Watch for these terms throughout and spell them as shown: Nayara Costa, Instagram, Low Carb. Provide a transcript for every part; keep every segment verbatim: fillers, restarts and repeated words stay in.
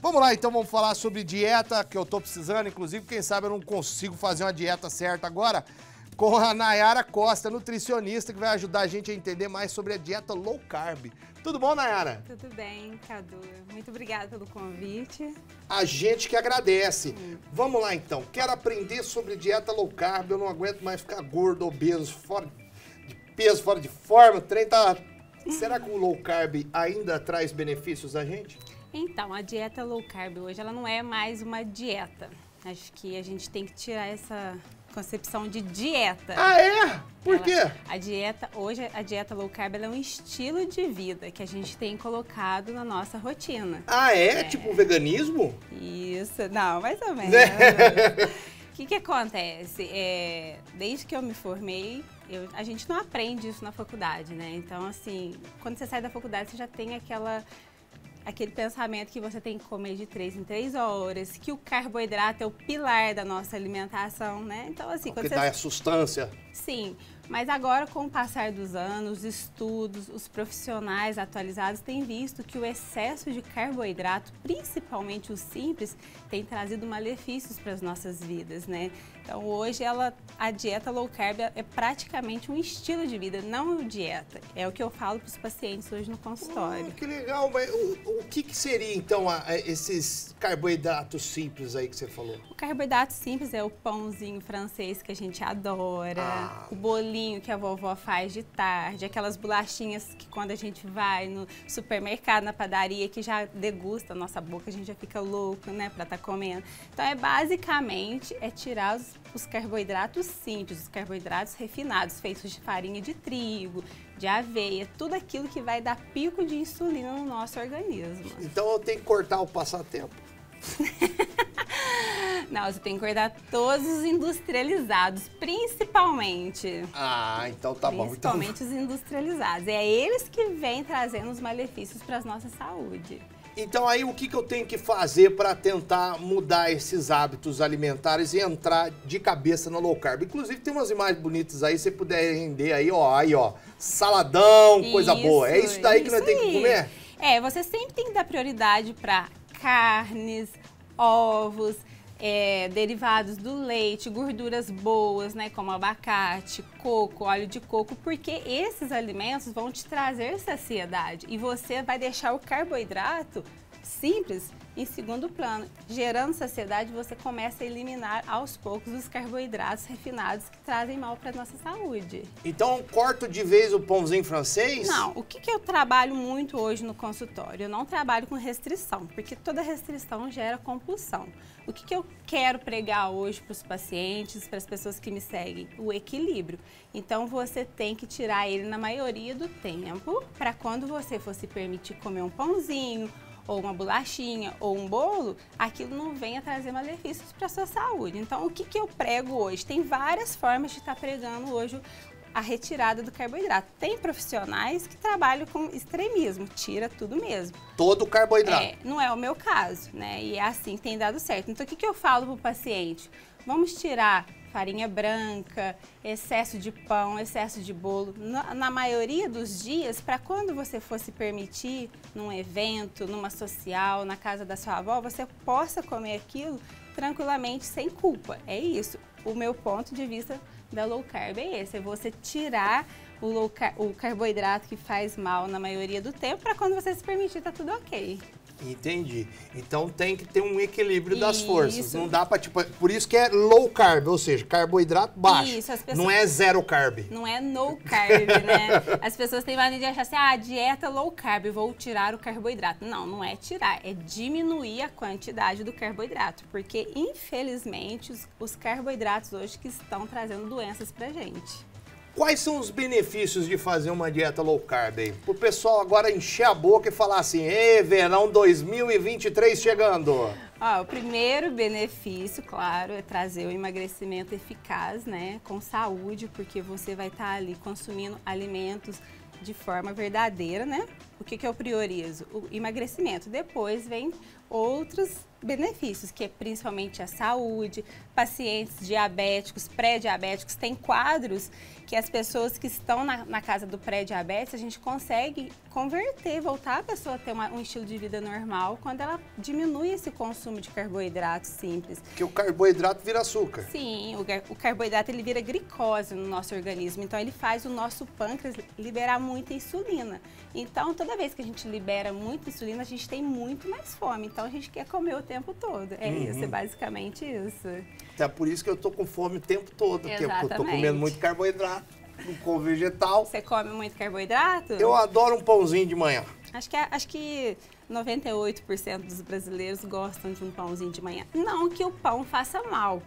Vamos lá, então vamos falar sobre dieta, que eu tô precisando, inclusive, quem sabe eu não consigo fazer uma dieta certa agora, com a Nayara Costa, nutricionista, que vai ajudar a gente a entender mais sobre a dieta low carb. Tudo bom, Nayara? Tudo bem, Cadu. Muito obrigada pelo convite. A gente que agradece. Hum. Vamos lá, então. Quero aprender sobre dieta low carb, eu não aguento mais ficar gordo, obeso, fora de peso, fora de forma, o trem tá... Será que o low carb ainda traz benefícios a gente? Então, a dieta low carb hoje, ela não é mais uma dieta. Acho que a gente tem que tirar essa concepção de dieta. Ah, é? Por ela, quê? A dieta, hoje, a dieta low carb, ela é um estilo de vida que a gente tem colocado na nossa rotina. Ah, é? é. Tipo o veganismo? Isso, não, mais ou menos. O que que acontece? É, desde que eu me formei, eu, a gente não aprende isso na faculdade, né? Então, assim, quando você sai da faculdade, você já tem aquela... aquele pensamento que você tem que comer de três em três horas, que o carboidrato é o pilar da nossa alimentação, né? Então, assim... O que dá é a sustância. Sim, mas agora, com o passar dos anos, os estudos, os profissionais atualizados têm visto que o excesso de carboidrato, principalmente o simples, tem trazido malefícios para as nossas vidas, né? Então, hoje, ela, a dieta low carb é praticamente um estilo de vida, não dieta. É o que eu falo para os pacientes hoje no consultório. Oh, que legal! Mas o, o... O que que seria, então, a, a esses carboidratos simples aí que você falou? O carboidrato simples é o pãozinho francês que a gente adora, ah. o bolinho que a vovó faz de tarde, aquelas bolachinhas que quando a gente vai no supermercado, na padaria, que já degusta a nossa boca, a gente já fica louco, né, pra tá comendo. Então, é basicamente, é tirar os, os carboidratos simples, os carboidratos refinados, feitos de farinha de trigo, de aveia, tudo aquilo que vai dar pico de insulina no nosso organismo. Então eu tenho que cortar o passatempo? Não, você tem que cortar todos os industrializados, principalmente. Ah, então tá bom. Principalmente então... os industrializados. É eles que vêm trazendo os malefícios para a nossa saúde. Então aí o que que eu tenho que fazer para tentar mudar esses hábitos alimentares e entrar de cabeça no low carb? Inclusive tem umas imagens bonitas aí, se você puder render aí, ó, aí ó, saladão, isso, coisa boa. É isso daí isso que nós temos que comer? É, você sempre tem que dar prioridade para carnes, ovos, é, derivados do leite, gorduras boas, né, como abacate, coco, óleo de coco, porque esses alimentos vão te trazer saciedade e você vai deixar o carboidrato simples em segundo plano. Gerando saciedade, você começa a eliminar aos poucos os carboidratos refinados que trazem mal para a nossa saúde. Então, corto de vez o pãozinho francês? Não, o que que eu trabalho muito hoje no consultório? Eu não trabalho com restrição, porque toda restrição gera compulsão. O que que eu quero pregar hoje para os pacientes, para as pessoas que me seguem? O equilíbrio. Então, você tem que tirar ele na maioria do tempo, para quando você for se permitir comer um pãozinho, ou uma bolachinha, ou um bolo, aquilo não vem a trazer malefícios para a sua saúde. Então, o que que eu prego hoje? Tem várias formas de estar pregando hoje a retirada do carboidrato. Tem profissionais que trabalham com extremismo, tira tudo mesmo. Todo o carboidrato. É, não é o meu caso, né? E é assim que tem dado certo. Então, o que que eu falo para o paciente? Vamos tirar farinha branca, excesso de pão, excesso de bolo, na, na maioria dos dias, para quando você for se permitir, num evento, numa social, na casa da sua avó, você possa comer aquilo tranquilamente, sem culpa. É isso. O meu ponto de vista da low carb é esse, é você tirar o, low car o carboidrato que faz mal na maioria do tempo, para quando você se permitir, tá tudo ok. Entendi. Então tem que ter um equilíbrio das isso. forças. Não dá pra, tipo, por isso que é low carb, ou seja, carboidrato baixo. Isso, as pessoas... Não é zero carb. Não é no carb, né? As pessoas têm mania de achar assim, ah, dieta low carb, vou tirar o carboidrato. Não, não é tirar, é diminuir a quantidade do carboidrato, porque infelizmente os, os carboidratos hoje que estão trazendo doenças pra gente. Quais são os benefícios de fazer uma dieta low carb aí? Pro pessoal agora encher a boca e falar assim, ei, verão dois mil e vinte e três chegando. Ó, o primeiro benefício, claro, é trazer o emagrecimento eficaz, né? Com saúde, porque você vai estar ali consumindo alimentos de forma verdadeira, né? O que que eu priorizo? O emagrecimento. Depois vem outros benefícios, que é principalmente a saúde, pacientes diabéticos, pré-diabéticos. Tem quadros que as pessoas que estão na, na casa do pré-diabetes, a gente consegue converter, voltar a pessoa a ter uma, um estilo de vida normal quando ela diminui esse consumo de carboidratos simples. Porque o carboidrato vira açúcar. Sim, o, o carboidrato ele vira glicose no nosso organismo, então ele faz o nosso pâncreas liberar muita insulina. Então, toda vez que a gente libera muita insulina, a gente tem muito mais fome, então a gente quer comer o tempo todo. É uhum. isso, é basicamente isso. É por isso que eu tô com fome o tempo todo, exatamente. Porque eu tô comendo muito carboidrato, com vegetal. Você come muito carboidrato? Eu adoro um pãozinho de manhã. Acho que, acho que noventa e oito por cento dos brasileiros gostam de um pãozinho de manhã. Não que o pão faça mal,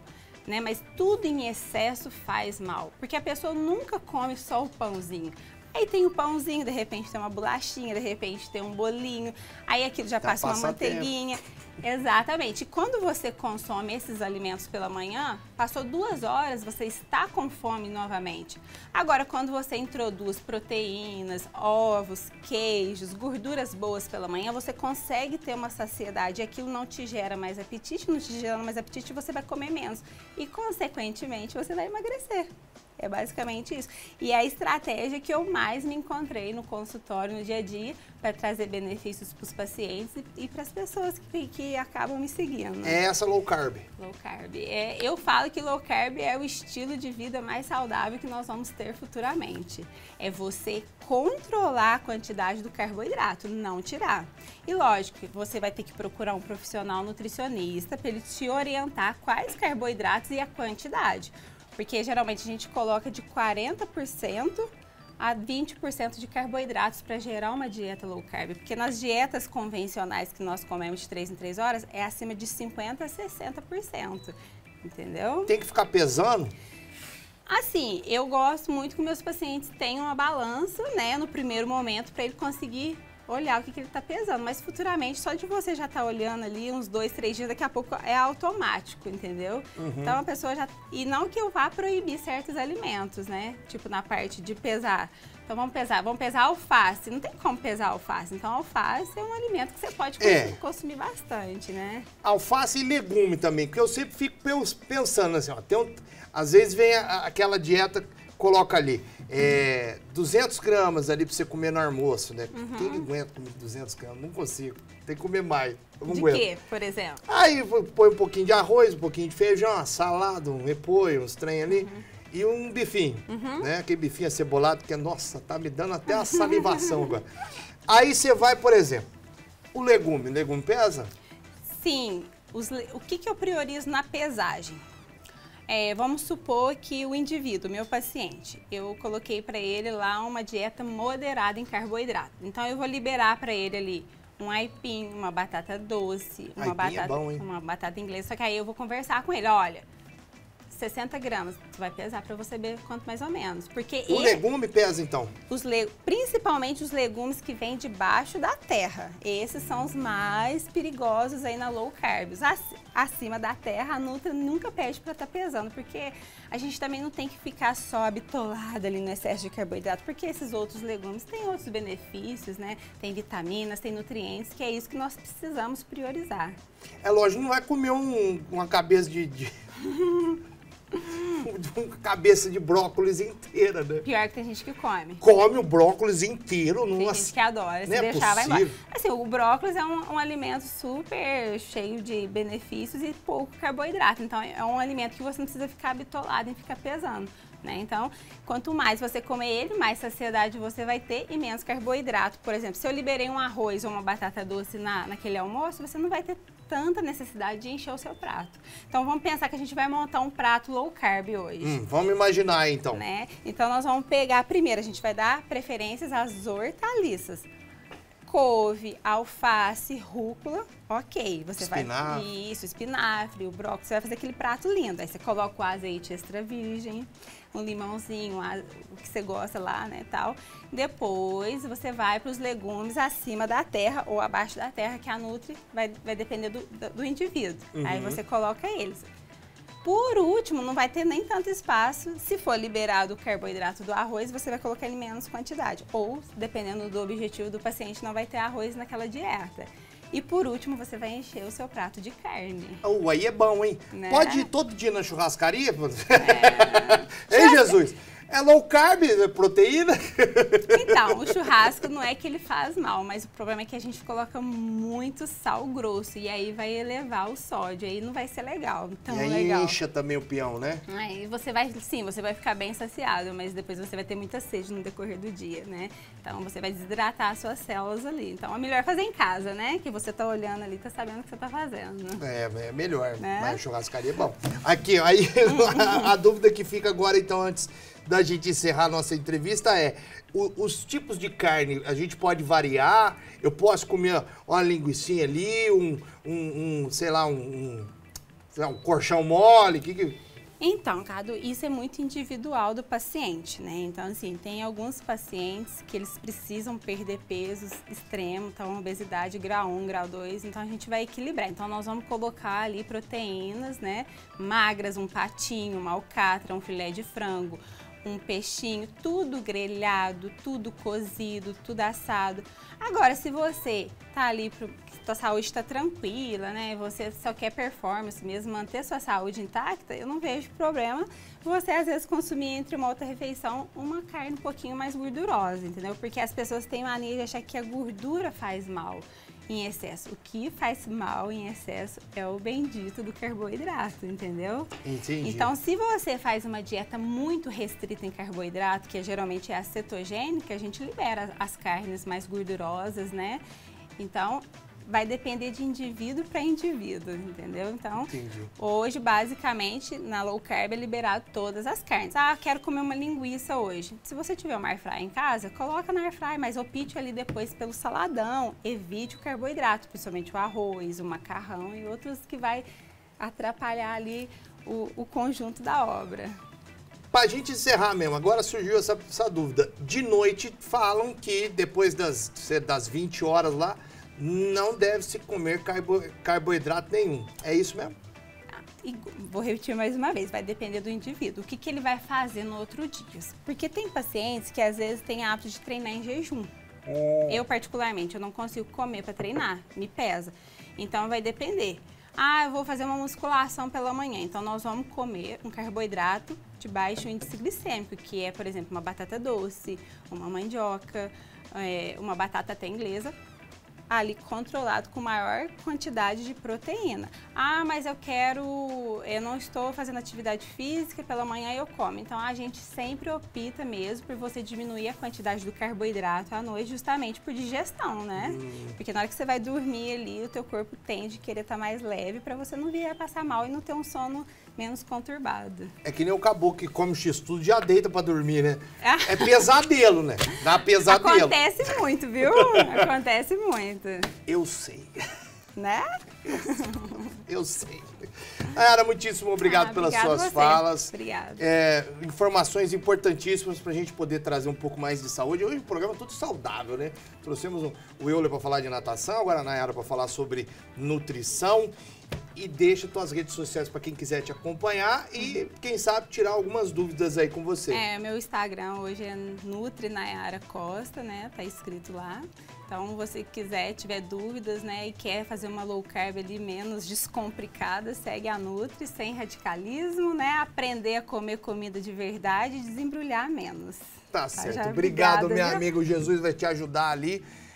né? Mas tudo em excesso faz mal, porque a pessoa nunca come só o pãozinho. Aí tem o pãozinho, de repente tem uma bolachinha, de repente tem um bolinho, aí aquilo já passa, já passa uma manteiguinha. Tempo. Exatamente. E quando você consome esses alimentos pela manhã, passou duas horas, você está com fome novamente. Agora, quando você introduz proteínas, ovos, queijos, gorduras boas pela manhã, você consegue ter uma saciedade. E aquilo não te gera mais apetite, não te gera mais apetite, você vai comer menos. E, consequentemente, você vai emagrecer. É basicamente isso. E é a estratégia que eu mais me encontrei no consultório, no dia a dia, para trazer benefícios para os pacientes e, e para as pessoas que, que acabam me seguindo. É essa low carb? Low carb. É, eu falo que low carb é o estilo de vida mais saudável que nós vamos ter futuramente. É você controlar a quantidade do carboidrato, não tirar. E lógico, você vai ter que procurar um profissional nutricionista para ele te orientar quais carboidratos e a quantidade. Porque geralmente a gente coloca de quarenta por cento a vinte por cento de carboidratos para gerar uma dieta low carb. Porque nas dietas convencionais que nós comemos de três em três horas, é acima de cinquenta a sessenta por cento, entendeu? Tem que ficar pesando? Assim, eu gosto muito que meus pacientes tenham uma balança, né, no primeiro momento, para ele conseguir olhar o que, que ele está pesando, mas futuramente só de você já estar tá olhando ali uns dois, três dias, daqui a pouco é automático, entendeu? Uhum. Então a pessoa já... E não que eu vá proibir certos alimentos, né? Tipo na parte de pesar. Então vamos pesar, vamos pesar alface, não tem como pesar alface. Então alface é um alimento que você pode consumir, é. consumir bastante, né? Alface e legume também, porque eu sempre fico pensando assim, ó, tem um... às vezes vem a, aquela dieta... Coloca ali, é, duzentas gramas ali pra você comer no almoço, né? Uhum. Quem aguenta comer duzentas gramas? Não consigo. Tem que comer mais. Eu não de aguento. Quê, por exemplo? Aí põe um pouquinho de arroz, um pouquinho de feijão, uma salada, um repolho, uns trem ali. Uhum. E um bifinho, uhum. né? Aquele bifinho acebolado que, nossa, tá me dando até a salivação agora. Aí você vai, por exemplo, o legume. O legume pesa? Sim. Os, o que, que eu priorizo na pesagem? É, vamos supor que o indivíduo, meu paciente, eu coloquei para ele lá uma dieta moderada em carboidrato. Então eu vou liberar para ele ali um aipim, uma batata doce, uma batata, é bom, uma batata inglesa. Só que aí eu vou conversar com ele, olha, sessenta gramas, vai pesar para você ver quanto mais ou menos. Porque o ele, legume pesa então? Os le, principalmente os legumes que vêm debaixo da terra. Esses são os mais perigosos aí na low carb. Acima da terra, a Nutra nunca pede para estar tá pesando, porque a gente também não tem que ficar só habitolada ali no excesso de carboidrato, porque esses outros legumes têm outros benefícios, né? Tem vitaminas, tem nutrientes, que é isso que nós precisamos priorizar. É lógico, não vai comer um, uma cabeça de... de... uma cabeça de brócolis inteira, né? Pior que tem gente que come. Come o brócolis inteiro. Tem numa... gente que adora, se não deixar é vai embora. Assim, o brócolis é um, um alimento super cheio de benefícios e pouco carboidrato. Então é um alimento que você não precisa ficar bitolado e ficar pesando, né? Então, quanto mais você comer ele, mais saciedade você vai ter e menos carboidrato. Por exemplo, se eu liberei um arroz ou uma batata doce na, naquele almoço, você não vai ter tanta necessidade de encher o seu prato. Então vamos pensar que a gente vai montar um prato low carb hoje. Hum, vamos imaginar então. Né? Então nós vamos pegar, primeiro a gente vai dar preferências às hortaliças. Couve, alface, rúcula, ok. Você espinafre. Vai isso, espinafre, o brócolis, você vai fazer aquele prato lindo. Aí você coloca o azeite extra virgem, um limãozinho, o que você gosta lá, né, tal. Depois você vai para os legumes acima da terra ou abaixo da terra, que a Nutri vai, vai depender do, do indivíduo. Uhum. Aí você coloca eles. Por último, não vai ter nem tanto espaço. Se for liberado o carboidrato do arroz, você vai colocar em menos quantidade. Ou, dependendo do objetivo do paciente, não vai ter arroz naquela dieta. E por último, você vai encher o seu prato de carne. Oh, aí é bom, hein? Né? Pode ir todo dia na churrascaria? É. Ei, Jesus! É low carb, proteína? Então, o churrasco não é que ele faz mal, mas o problema é que a gente coloca muito sal grosso e aí vai elevar o sódio, aí não vai ser legal, tão legal. E aí legal. Incha também o peão, né? Aí você vai, sim, você vai ficar bem saciado, mas depois você vai ter muita sede no decorrer do dia, né? Então você vai desidratar as suas células ali. Então é melhor fazer em casa, né? Que você tá olhando ali, tá sabendo o que você tá fazendo. É, é melhor, né? Mas churrascaria é bom. Aqui, aí a, a dúvida que fica agora, então, antes da gente encerrar a nossa entrevista é, o, os tipos de carne, a gente pode variar? Eu posso comer uma linguicinha ali, um, um, um sei lá, um, um, sei lá, um colchão mole, que que... Então, Cadu, isso é muito individual do paciente, né? Então, assim, tem alguns pacientes que eles precisam perder pesos extremos, então obesidade grau um, grau dois, então a gente vai equilibrar. Então, nós vamos colocar ali proteínas, né? Magras, um patinho, uma alcatra, um filé de frango, um peixinho, tudo grelhado, tudo cozido, tudo assado. Agora, se você tá ali, pro, sua saúde está tranquila, né? Você só quer performance mesmo, manter sua saúde intacta, eu não vejo problema você, às vezes, consumir entre uma outra refeição uma carne um pouquinho mais gordurosa, entendeu? Porque as pessoas têm mania de achar que a gordura faz mal em excesso. O que faz mal em excesso é o bendito do carboidrato, entendeu? Entendi. Então, se você faz uma dieta muito restrita em carboidrato, que geralmente é a cetogênica, a gente libera as carnes mais gordurosas, né? Então, vai depender de indivíduo para indivíduo, entendeu? Então, entendi. Hoje, basicamente, na low carb é liberado todas as carnes. Ah, quero comer uma linguiça hoje. Se você tiver uma air fry em casa, coloca na air fry, mas opte ali depois pelo saladão. Evite o carboidrato, principalmente o arroz, o macarrão e outros que vai atrapalhar ali o, o conjunto da obra. Pra gente encerrar mesmo, agora surgiu essa, essa dúvida. De noite falam que depois das, das vinte horas lá, não deve-se comer carbo, carboidrato nenhum. É isso mesmo? Ah, e vou repetir mais uma vez, vai depender do indivíduo. O que, que ele vai fazer no outro dia? Porque tem pacientes que às vezes têm hábito de treinar em jejum. É. Eu, particularmente, eu não consigo comer pra treinar, me pesa. Então vai depender. Ah, eu vou fazer uma musculação pela manhã, então nós vamos comer um carboidrato de baixo índice glicêmico, que é, por exemplo, uma batata doce, uma mandioca, é, uma batata até inglesa, ali controlado com maior quantidade de proteína. Ah, mas eu quero, eu não estou fazendo atividade física, pela manhã eu como. Então a gente sempre opta mesmo por você diminuir a quantidade do carboidrato à noite, justamente por digestão, né? Hum. Porque na hora que você vai dormir ali, o teu corpo tende a querer estar mais leve para você não vir a passar mal e não ter um sono menos conturbado. É que nem o caboclo que come x-tudo já deita pra dormir, né? É pesadelo, né? Dá pesadelo. Acontece muito, viu? Acontece muito. Eu sei. Né? Eu sei. Nayara, muitíssimo obrigado ah, pelas suas você. falas. Obrigada. É, informações importantíssimas pra gente poder trazer um pouco mais de saúde. Hoje o programa é tudo saudável, né? Trouxemos o Euler pra falar de natação, agora a Nayara pra falar sobre nutrição. E deixa tuas redes sociais para quem quiser te acompanhar e, quem sabe, tirar algumas dúvidas aí com você. É, meu Instagram hoje é Nutri Nayara Costa, né? Tá escrito lá. Então, você quiser, tiver dúvidas, né? E quer fazer uma low carb ali menos descomplicada, segue a Nutri, sem radicalismo, né? Aprender a comer comida de verdade e desembrulhar menos. Tá, tá certo. Obrigado, meu amigo. Jesus vai te ajudar ali.